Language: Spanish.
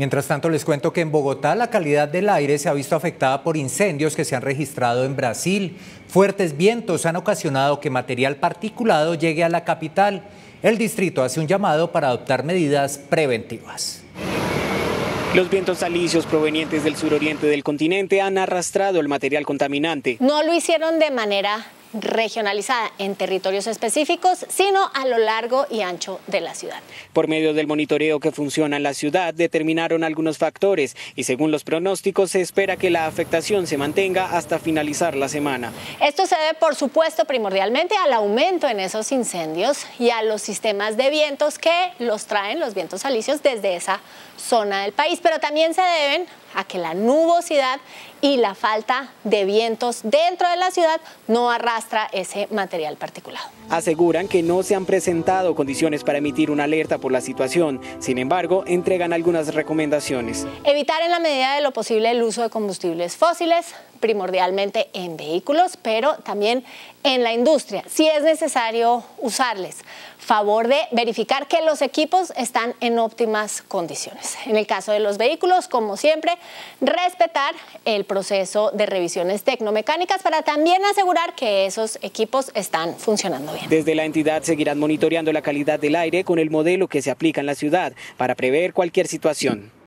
Mientras tanto, les cuento que en Bogotá la calidad del aire se ha visto afectada por incendios que se han registrado en Brasil. Fuertes vientos han ocasionado que material particulado llegue a la capital. El distrito hace un llamado para adoptar medidas preventivas. Los vientos alisios provenientes del suroriente del continente han arrastrado el material contaminante. No lo hicieron de manera regionalizada en territorios específicos, sino a lo largo y ancho de la ciudad. Por medio del monitoreo que funciona en la ciudad, determinaron algunos factores y según los pronósticos se espera que la afectación se mantenga hasta finalizar la semana. Esto se debe, por supuesto, primordialmente al aumento en esos incendios y a los sistemas de vientos que los traen los vientos alisios desde esa zona del país, pero también se deben a que la nubosidad y la falta de vientos dentro de la ciudad no arrastra ese material particulado. Aseguran que no se han presentado condiciones para emitir una alerta por la situación, sin embargo, entregan algunas recomendaciones. Evitar en la medida de lo posible el uso de combustibles fósiles, primordialmente en vehículos, pero también en la industria, si es necesario usarles. Favor de verificar que los equipos están en óptimas condiciones. En el caso de los vehículos, como siempre, respetar el proceso de revisiones tecnomecánicas para también asegurar que esos equipos están funcionando bien. Desde la entidad seguirán monitoreando la calidad del aire con el modelo que se aplica en la ciudad para prever cualquier situación.